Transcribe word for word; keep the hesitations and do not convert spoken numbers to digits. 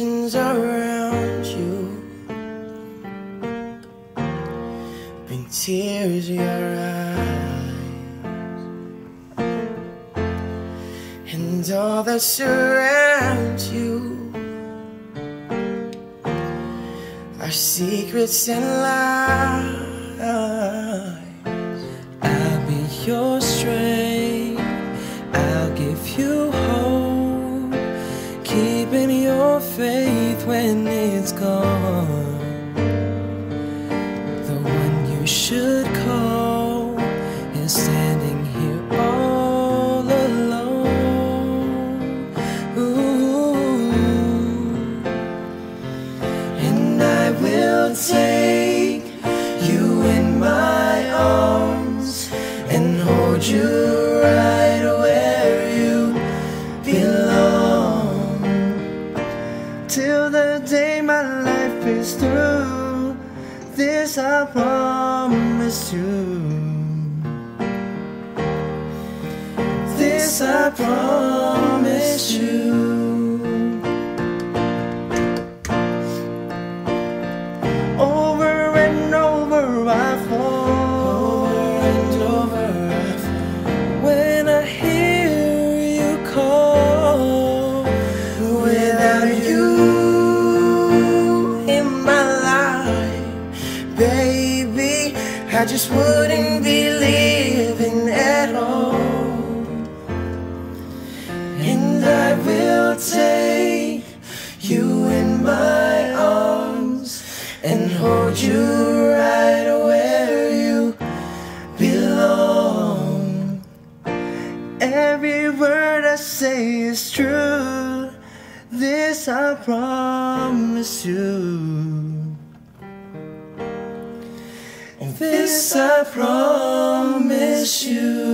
legends around you bring tears to your eyes, and all that surrounds you are secrets and lies. I'll be your strength, I'll give you hope, keeping your faith when it's gone. The one you should call is standing here all alone. Ooh. And I will take you in my arms and hold you. Till the day my life is through, this I promise you. This I promise you. Over and over I fall, over and over I fall, when I hear you call. Without you baby, I just wouldn't be living at all. And I will take you in my arms and hold you right where you belong. Every word I say is true, this I promise you. This I promise you.